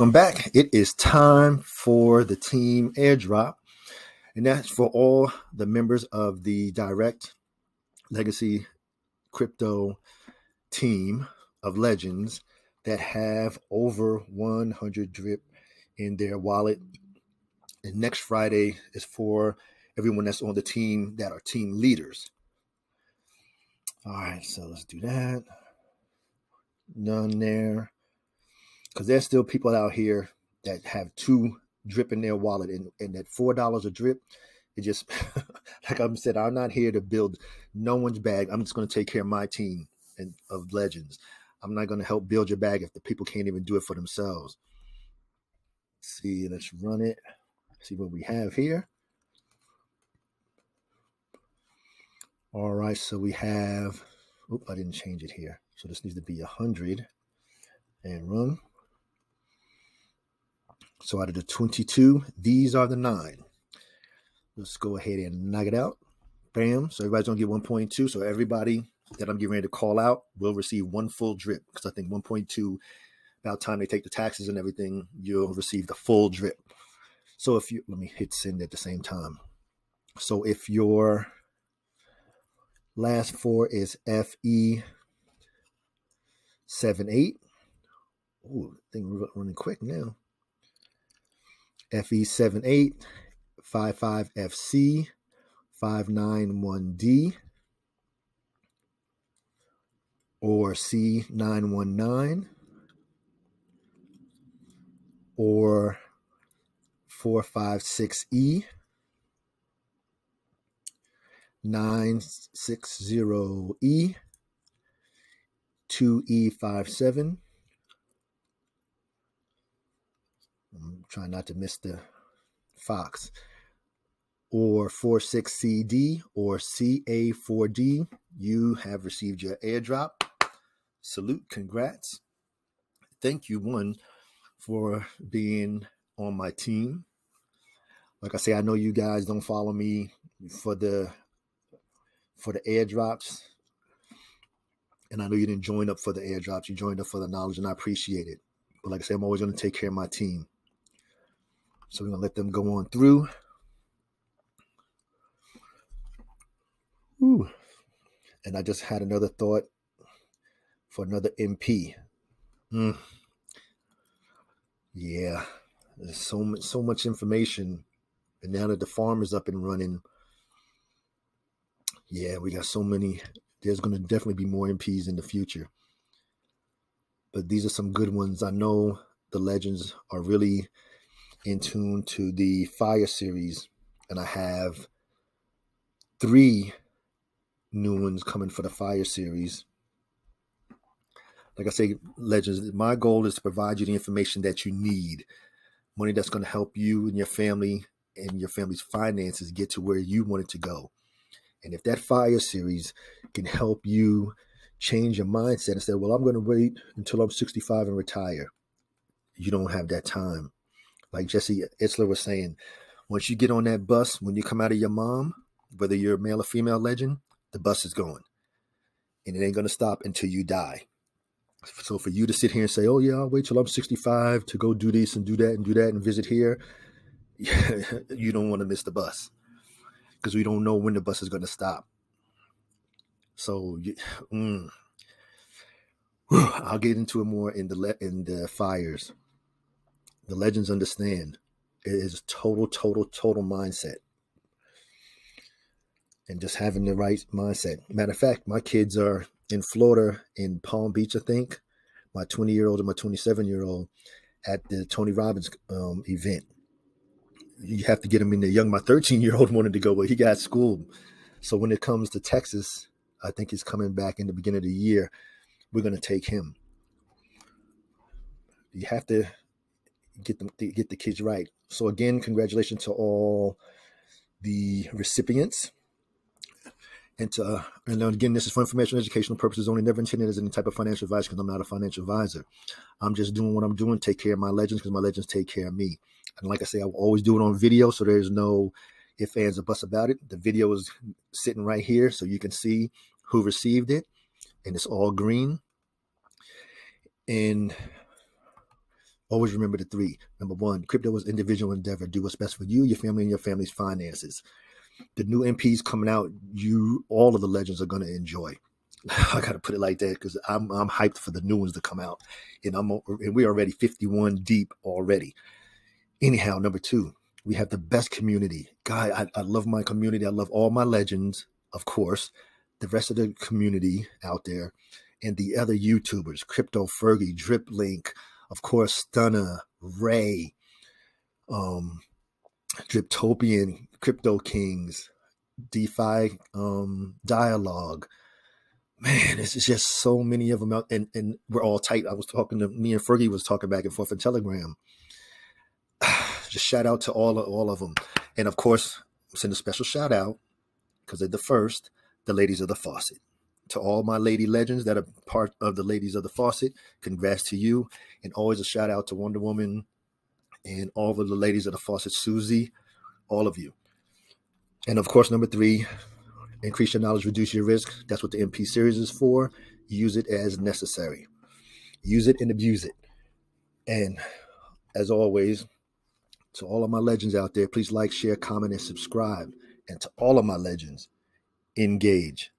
Welcome back. It is time for the team airdrop, and that's for all the members of the Direct Legacy Crypto team of legends that have over 100 DRIP in their wallet. And next Friday is for everyone that's on the team that are team leaders. All right, so let's do that. None there. Because there's still people out here that have two DRIP in their wallet, and that $4 a DRIP, it just, like I said, I'm not here to build no one's bag. I'm just going to take care of my team and of legends. I'm not going to help build your bag if the people can't even do it for themselves. Let's see, let's run it. Let's see what we have here. All right, so we have, oops, I didn't change it here. So this needs to be 100 and run. So out of the 22, these are the 9. Let's go ahead and knock it out. Bam. So everybody's going to get 1.2. So everybody that I'm getting ready to call out will receive one full DRIP, because I think 1.2, about time they take the taxes and everything, you'll receive the full DRIP. So if you, let me hit send at the same time. So if your last four is FE78, oh, I think we're running quick now. FE78, 55FC, 591D, or C919, or 456E, 960E, 2E57. I'm trying not to miss the Fox, or 46CD or CA4D. You have received your airdrop. Salute. Congrats. Thank you, one, for being on my team. Like I say, I know you guys don't follow me for the airdrops, and I know you didn't join up for the airdrops. You joined up for the knowledge, and I appreciate it. But like I say, I'm always going to take care of my team. So we're going to let them go on through. Ooh. And I just had another thought for another MP. Yeah, there's so much information. And now that the farm is up and running, yeah, we got so many. There's going to definitely be more MPs in the future. But these are some good ones. I know the legends are really in tune to the Fire series, and I have 3 new ones coming for the Fire series. Like I say, legends, my goal is to provide you the information that you need, money that's going to help you and your family and your family's finances get to where you want it to go. And if that Fire series can help you change your mindset and say, well, I'm going to wait until I'm 65 and retire, you don't have that time. Like Jesse Itzler was saying, once you get on that bus, when you come out of your mom, whether you're a male or female legend, the bus is going. And it ain't going to stop until you die. So for you to sit here and say, oh, yeah, I'll wait till I'm 65 to go do this and do that and do that and visit here, you don't want to miss the bus, because we don't know when the bus is going to stop. So I'll get into it more in the Fires. The legends understand it is total mindset, and just having the right mindset. Matter of fact, my kids are in Florida, in Palm Beach, I think, my 20-year-old and my 27-year-old, at the Tony Robbins event. You have to get them in there young. My 13-year-old wanted to go, but he got schooled. So when it comes to Texas, I think he's coming back in the beginning of the year. We're going to take him. You have to get the kids right. So again, congratulations to all the recipients. And again, this is for informational educational purposes only, never intended as any type of financial advice, because I'm not a financial advisor. I'm just doing what I'm doing, take care of my legends, because my legends take care of me. And like I say, I will always do it on video, so there's no ifs, ands, or buts about it. The video is sitting right here, so you can see who received it, and it's all green. And Always remember the three. Number one, crypto is individual endeavor. Do what's best for you, your family, and your family's finances. The new MPs coming out, all of the legends are going to enjoy. I got to put it like that because I'm hyped for the new ones to come out. And we're already 51 deep already. Anyhow, number two, we have the best community. God, I love my community. I love all my legends, of course. The rest of the community out there and the other YouTubers, Crypto Fergie, Drip Link, of course, Stunner, Ray, Driptopian, Crypto Kings, DeFi Dialogue. Man, it's just so many of them out, and we're all tight. I was talking to, me and Fergie was talking back and forth on Telegram. Just shout out to all of them. And of course, send a special shout out, because they're the first, the Ladies of the Faucet. To all my lady legends that are part of the Ladies of the Faucet, congrats to you. And always a shout out to Wonder Woman and all of the Ladies of the Faucet, Susie, all of you. And of course, number three, increase your knowledge, reduce your risk. That's what the MP series is for. Use it as necessary. Use it and abuse it. And as always, to all of my legends out there, please like, share, comment, and subscribe. And to all of my legends, engage.